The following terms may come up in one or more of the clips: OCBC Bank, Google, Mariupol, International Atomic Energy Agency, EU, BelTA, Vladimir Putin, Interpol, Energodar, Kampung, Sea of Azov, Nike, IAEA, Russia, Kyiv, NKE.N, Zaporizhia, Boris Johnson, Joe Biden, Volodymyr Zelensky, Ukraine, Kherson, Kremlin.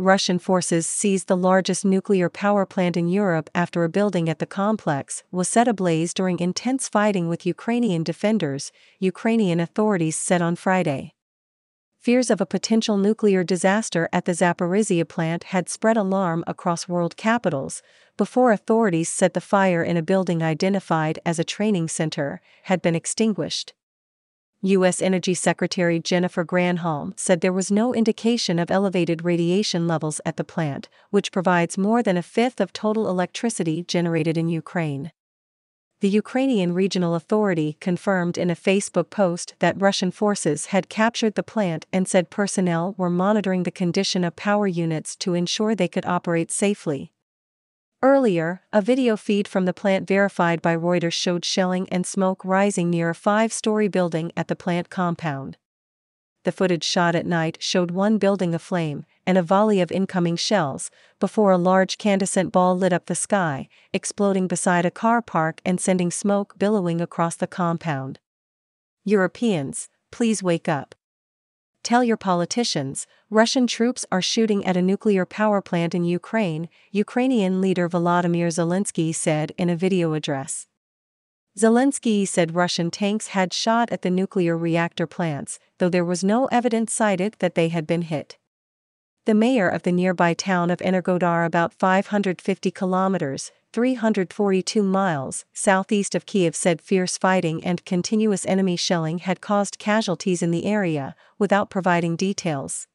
Russian forces seized the largest nuclear power plant in Europe after a building at the complex was set ablaze during intense fighting with Ukrainian defenders, Ukrainian authorities said on Friday. Fears of a potential nuclear disaster at the Zaporizhia plant had spread alarm across world capitals before authorities said the fire in a building identified as a training center had been extinguished. U.S. Energy Secretary Jennifer Granholm said there was no indication of elevated radiation levels at the plant, which provides more than a fifth of total electricity generated in Ukraine. The Ukrainian Regional Authority confirmed in a Facebook post that Russian forces had captured the plant and said personnel were monitoring the condition of power units to ensure they could operate safely. Earlier, a video feed from the plant verified by Reuters showed shelling and smoke rising near a 5-story building at the plant compound. The footage shot at night showed one building aflame and a volley of incoming shells before a large incandescent ball lit up the sky, exploding beside a car park and sending smoke billowing across the compound. Europeans, please wake up. Tell your politicians, Russian troops are shooting at a nuclear power plant in Ukraine, Ukrainian leader Volodymyr Zelensky said in a video address. Zelensky said Russian tanks had shot at the nuclear reactor plants, though there was no evidence cited that they had been hit. The mayor of the nearby town of Energodar, about 550 kilometers, 342 miles, southeast of Kyiv, said fierce fighting and continuous enemy shelling had caused casualties in the area, without providing details.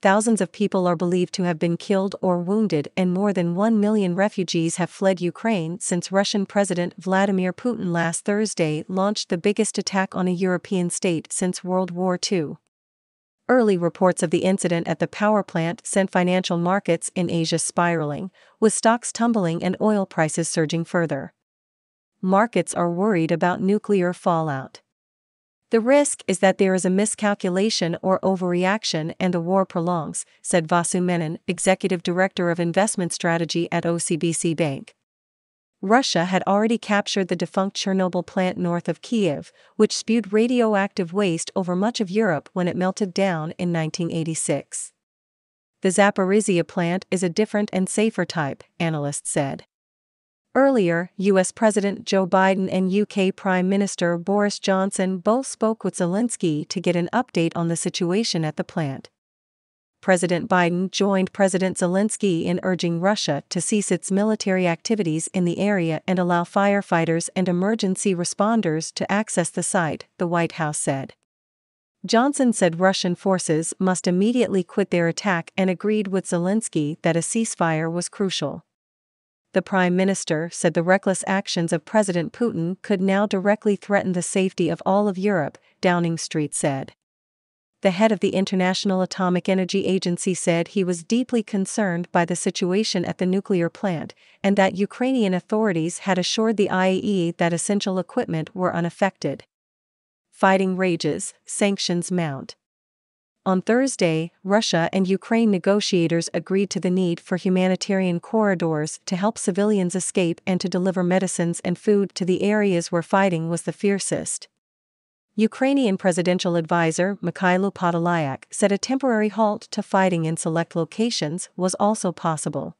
Thousands of people are believed to have been killed or wounded, and more than 1 million refugees have fled Ukraine since Russian President Vladimir Putin last Thursday launched the biggest attack on a European state since World War II. Early reports of the incident at the power plant sent financial markets in Asia spiraling, with stocks tumbling and oil prices surging further. Markets are worried about nuclear fallout. The risk is that there is a miscalculation or overreaction and the war prolongs, said Vasu Menon, executive director of investment strategy at OCBC Bank. Russia had already captured the defunct Chernobyl plant north of Kyiv, which spewed radioactive waste over much of Europe when it melted down in 1986. The Zaporizhia plant is a different and safer type, analysts said. Earlier, U.S. President Joe Biden and UK Prime Minister Boris Johnson both spoke with Zelensky to get an update on the situation at the plant. President Biden joined President Zelensky in urging Russia to cease its military activities in the area and allow firefighters and emergency responders to access the site, the White House said. Johnson said Russian forces must immediately quit their attack and agreed with Zelensky that a ceasefire was crucial. The Prime Minister said the reckless actions of President Putin could now directly threaten the safety of all of Europe, Downing Street said. The head of the International Atomic Energy Agency said he was deeply concerned by the situation at the nuclear plant and that Ukrainian authorities had assured the IAEA that essential equipment were unaffected. Fighting rages, sanctions mount. On Thursday, Russia and Ukraine negotiators agreed to the need for humanitarian corridors to help civilians escape and to deliver medicines and food to the areas where fighting was the fiercest. Ukrainian presidential advisor Mykhailo Podolyak said a temporary halt to fighting in select locations was also possible.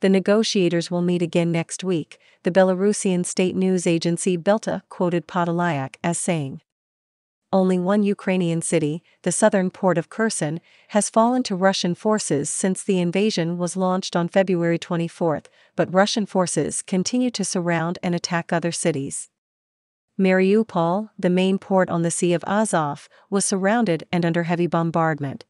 The negotiators will meet again next week, the Belarusian state news agency BelTA quoted Podolyak as saying. Only one Ukrainian city, the southern port of Kherson, has fallen to Russian forces since the invasion was launched on February 24, but Russian forces continue to surround and attack other cities. Mariupol, the main port on the Sea of Azov, was surrounded and under heavy bombardment.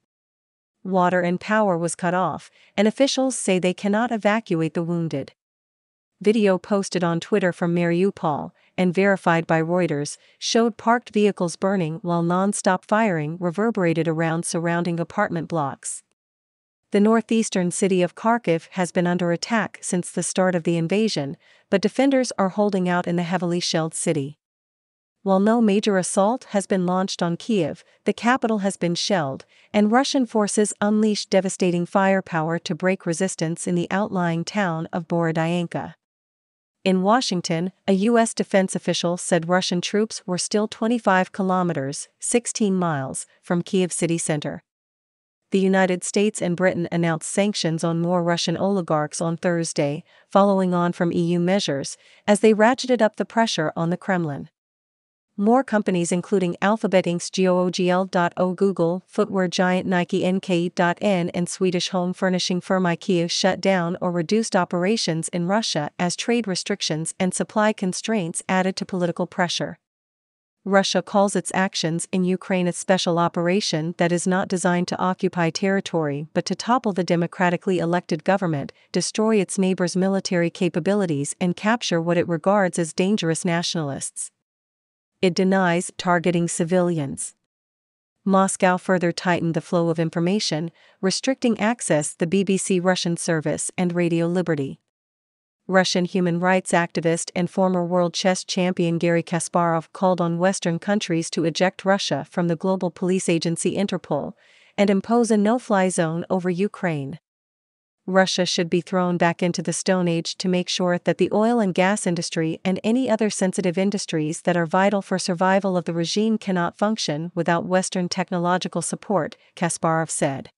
Water and power was cut off, and officials say they cannot evacuate the wounded. Video posted on Twitter from Mariupol, and verified by Reuters, showed parked vehicles burning while non-stop firing reverberated around surrounding apartment blocks. The northeastern city of Kharkiv has been under attack since the start of the invasion, but defenders are holding out in the heavily shelled city. While no major assault has been launched on Kyiv, the capital has been shelled, and Russian forces unleashed devastating firepower to break resistance in the outlying town of Borodyanka. In Washington, a U.S. defense official said Russian troops were still 25 kilometers, 16 miles, from Kyiv city center. the United States and Britain announced sanctions on more Russian oligarchs on Thursday, following on from EU measures, as they ratcheted up the pressure on the Kremlin. More companies including Alphabet Inc.'s GOOGL.O, Google, footwear giant Nike NKE.N and Swedish home furnishing firm IKEA shut down or reduced operations in Russia as trade restrictions and supply constraints added to political pressure. Russia calls its actions in Ukraine a special operation that is not designed to occupy territory but to topple the democratically elected government, destroy its neighbors' military capabilities and capture what it regards as dangerous nationalists. It denies targeting civilians. Moscow further tightened the flow of information, restricting access to the BBC Russian service and Radio Liberty. Russian human rights activist and former world chess champion Garry Kasparov called on Western countries to eject Russia from the global police agency Interpol and impose a no-fly zone over Ukraine. Russia should be thrown back into the Stone Age to make sure that the oil and gas industry and any other sensitive industries that are vital for survival of the regime cannot function without Western technological support, Kasparov said.